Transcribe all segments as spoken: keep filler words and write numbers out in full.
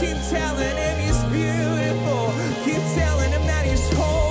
Keep telling him he's beautiful. Keep telling him that he's holy.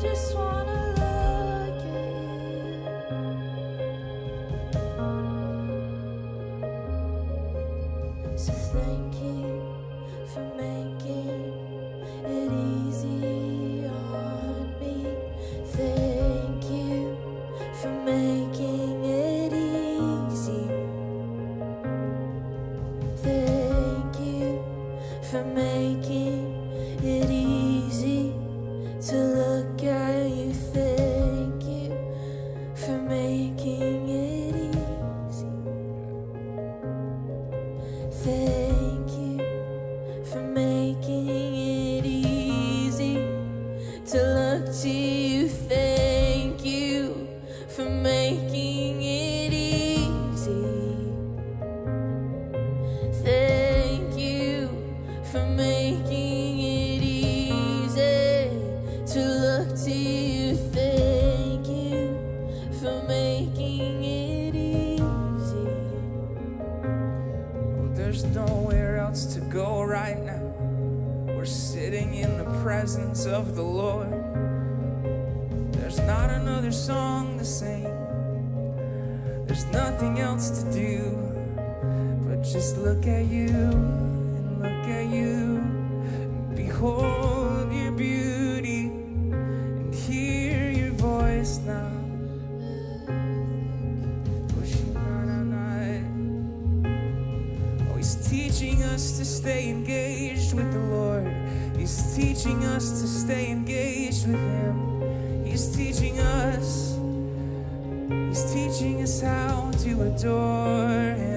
Just wanna to you. Thank you for making it easy. Thank you for making it easy to look to you. Thank you for making it easy. Well, there's nowhere else to go right now. We're sitting in the presence of the Lord. There's not another song to sing. There's nothing else to do but just look at you and look at you and behold your beauty and hear your voice now. He's teaching us to stay engaged with the Lord. He's teaching us to stay engaged with Him. He's teaching us, He's teaching us how to adore Him.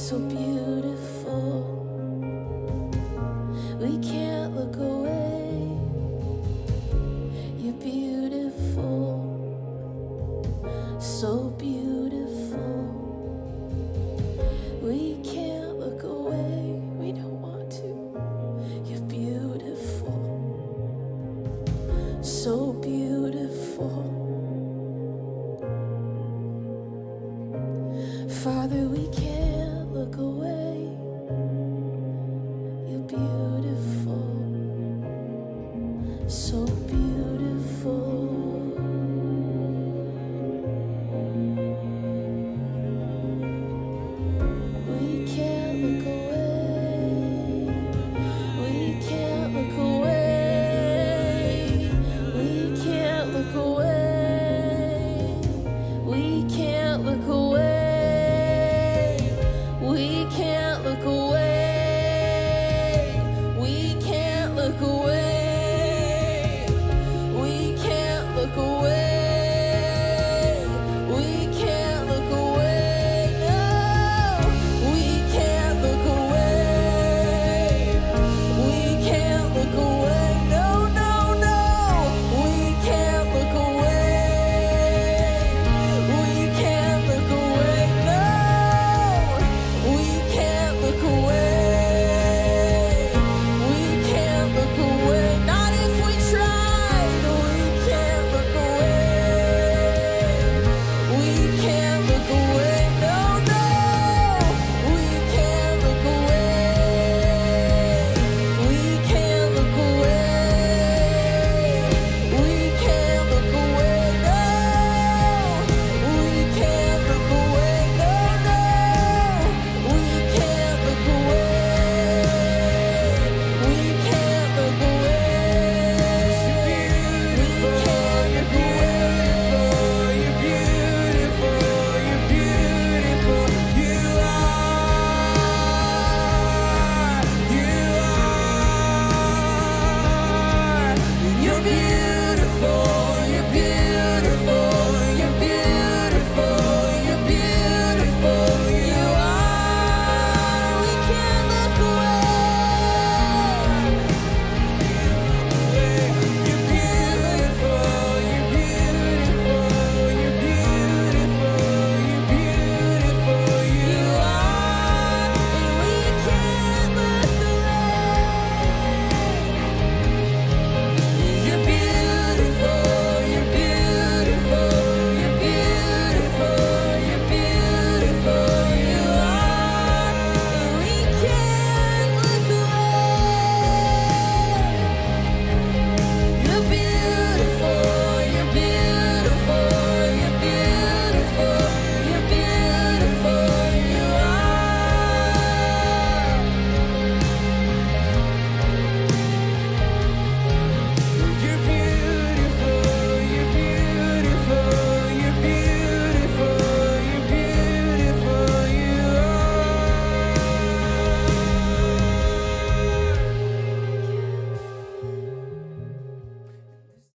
So beautiful, we can't look away. You're beautiful, so beautiful, we can't look away. We don't want to. You're beautiful, so beautiful, Father, we can't.